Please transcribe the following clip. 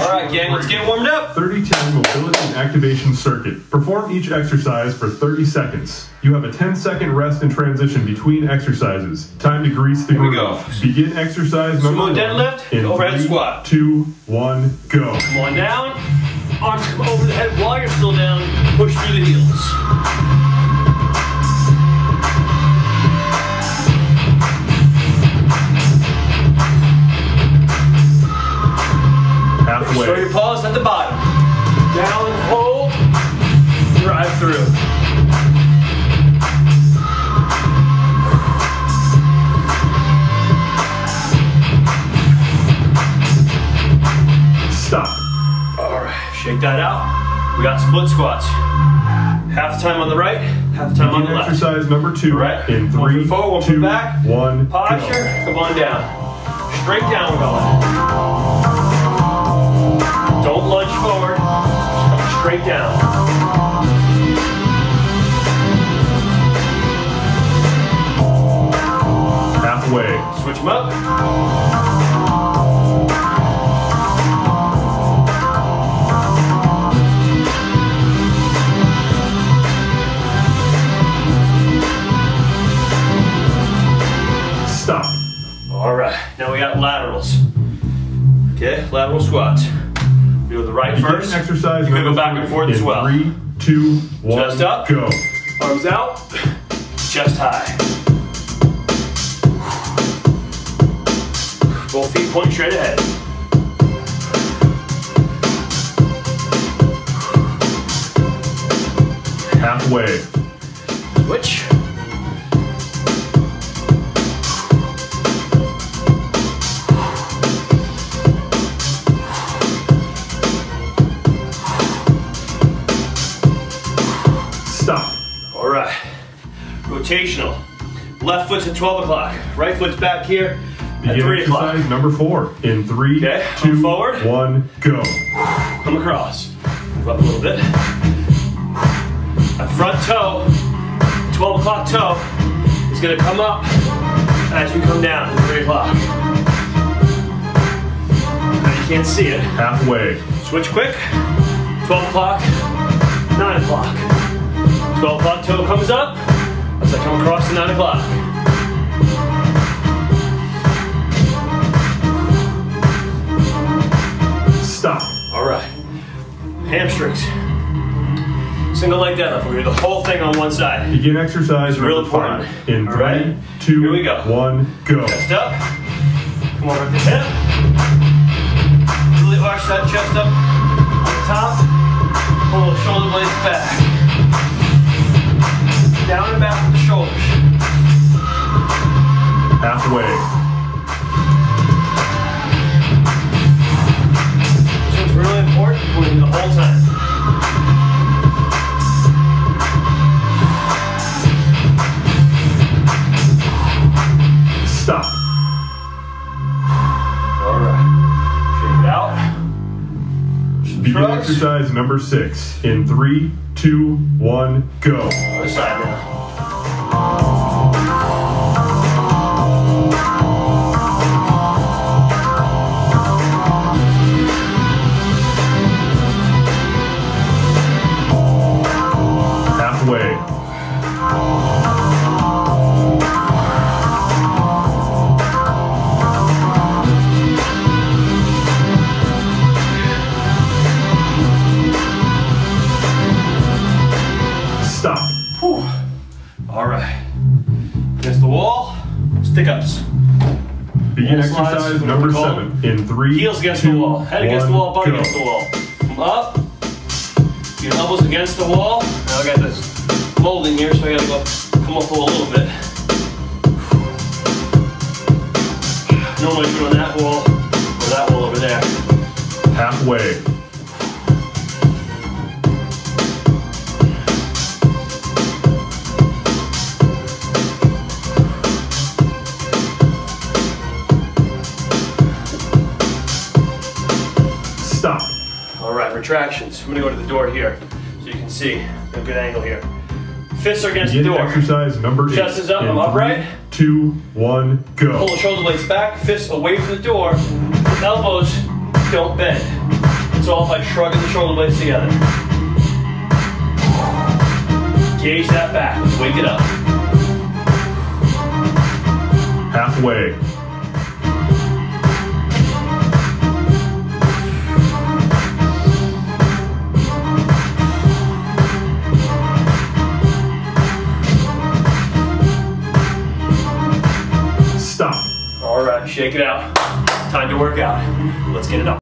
Alright gang, let's get warmed up. 30-10 mobility and activation circuit. Perform each exercise for 30 seconds. You have a 10-second rest and transition between exercises. Time to grease the groove. Here we go. Begin exercise number one. Deadlift, in overhead squat. 3, 2, 1, go. Come on down, arms come over the head while you're still down, push through the heels. Halfway. Show your paws at the bottom. Down, hold, drive through. Stop. All right, shake that out. We got split squats. Half the time on the right, half the time on the left. Exercise number two. All right. In 3, 2, 1, posture, come on down. Straight down, fella. Don't lunge forward, just straight down. Halfway. Switch them up. Stop. All right, now we got laterals. Okay, lateral squats. Do the right first. Exercise. You can go back and forth as well. 3, 2, 1. Chest up. Go. Arms out. Chest high. Both feet point straight ahead. Halfway. Switch. Rotational. Left foot's at 12 o'clock. Right foot's back here at 3 o'clock. Number 4. In 3, okay, 2, forward. 1, go. Come across. Move up a little bit. That front toe, 12 o'clock toe, is going to come up as you come down at 3 o'clock. Now you can't see it. Halfway. Switch quick. 12 o'clock, 9 o'clock. 12 o'clock toe comes up. As I come across to 9 o'clock. Stop. All right. Hamstrings. Single leg deadlift. We're going to do the whole thing on one side. Begin exercise real important. In 3, 2, 1, go. Chest up. Come on with the hip. Really arch that chest up on top. Pull the shoulder blades back. Down and back with the shoulders. Halfway. This one's really important. We're doing the whole time. Stop. All right. Shake it out. Begin trucks. Exercise number 6. In 3, 2, 1, go. Other side now. Halfway. Stick-ups. Begin exercise number 7. In 3, heels against the wall, head against the wall, butt against the wall. Come up. Your elbows against the wall. Now I got this molding here, so I gotta go come up a little bit. Normally do on that wall or that wall over there. Halfway. Retractions. I'm going to go to the door here so you can see. A good angle here. Fists are against the door. Exercise number 8. Chest is up. I'm upright. 3, 2, 1, go. Pull the shoulder blades back. Fists away from the door. Elbows don't bend. It's all by shrugging the shoulder blades together. Gauge that back, let's wake it up. Halfway. Stop. All right, shake it out. Time to work out. Let's get it up.